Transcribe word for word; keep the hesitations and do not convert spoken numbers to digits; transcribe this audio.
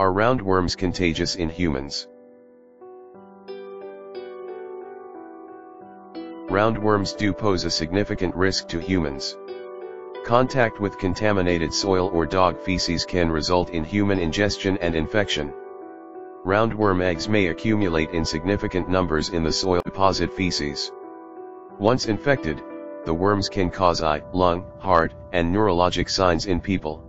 Are roundworms contagious in humans? Roundworms do pose a significant risk to humans. Contact with contaminated soil or dog feces can result in human ingestion and infection. Roundworm eggs may accumulate in significant numbers in the soil and deposit feces. Once infected, the worms can cause eye, lung, heart, and neurologic signs in people.